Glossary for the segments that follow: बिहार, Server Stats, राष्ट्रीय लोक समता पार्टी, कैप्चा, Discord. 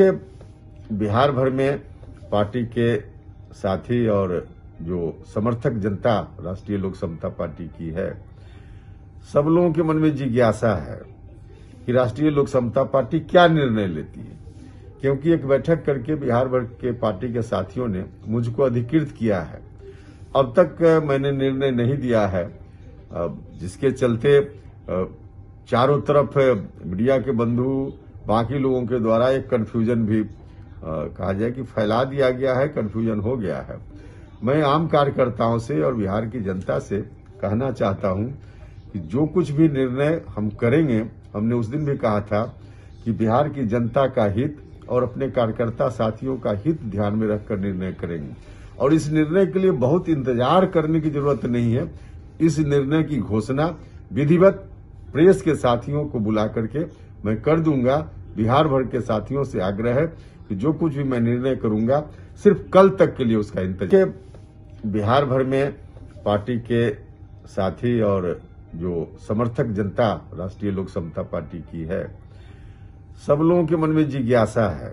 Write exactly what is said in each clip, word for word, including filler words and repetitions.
के बिहार भर में पार्टी के साथी और जो समर्थक जनता राष्ट्रीय लोक समता पार्टी की है, सब लोगों के मन में जिज्ञासा है कि राष्ट्रीय लोक समता पार्टी क्या निर्णय लेती है, क्योंकि एक बैठक करके बिहार भर के पार्टी के साथियों ने मुझको अधिकृत किया है। अब तक मैंने निर्णय नहीं दिया है, जिसके चलते चारों तरफ मीडिया के बंधु बाकी लोगों के द्वारा एक कन्फ्यूजन भी कहा जाए कि फैला दिया गया है, कन्फ्यूजन हो गया है। मैं आम कार्यकर्ताओं से और बिहार की जनता से कहना चाहता हूं कि जो कुछ भी निर्णय हम करेंगे, हमने उस दिन भी कहा था कि बिहार की जनता का हित और अपने कार्यकर्ता साथियों का हित ध्यान में रखकर निर्णय करेंगे, और इस निर्णय के लिए बहुत इंतजार करने की जरूरत नहीं है। इस निर्णय की घोषणा विधिवत प्रेस के साथियों को बुला करके मैं कर दूंगा। बिहार भर के साथियों से आग्रह है कि जो कुछ भी मैं निर्णय करूंगा, सिर्फ कल तक के लिए उसका इंतजार। बिहार भर में पार्टी के साथी और जो समर्थक जनता राष्ट्रीय लोक समता पार्टी की है, सब लोगों के मन में जिज्ञासा है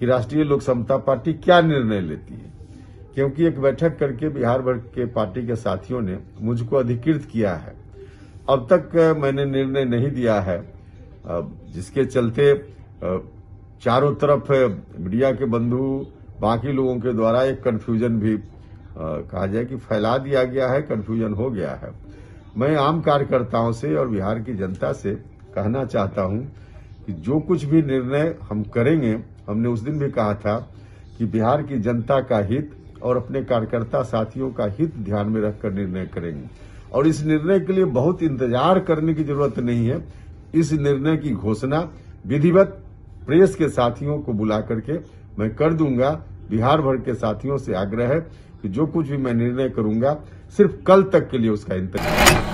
कि राष्ट्रीय लोक समता पार्टी क्या निर्णय लेती है, क्योंकि एक बैठक करके बिहार भर के पार्टी के साथियों ने मुझको अधिकृत किया है। अब तक मैंने निर्णय नहीं दिया है, जिसके चलते चारों तरफ मीडिया के बंधु बाकी लोगों के द्वारा एक कन्फ्यूजन भी कहा जाए कि फैला दिया गया है, कन्फ्यूजन हो गया है। मैं आम कार्यकर्ताओं से और बिहार की जनता से कहना चाहता हूं कि जो कुछ भी निर्णय हम करेंगे, हमने उस दिन भी कहा था कि बिहार की जनता का हित और अपने कार्यकर्ता साथियों का हित ध्यान में रखकर निर्णय करेंगे, और इस निर्णय के लिए बहुत इंतजार करने की जरूरत नहीं है। इस निर्णय की घोषणा विधिवत प्रेस के साथियों को बुला करके मैं कर दूंगा। बिहार भर के साथियों से आग्रह है कि जो कुछ भी मैं निर्णय करूंगा, सिर्फ कल तक के लिए उसका इंतजार।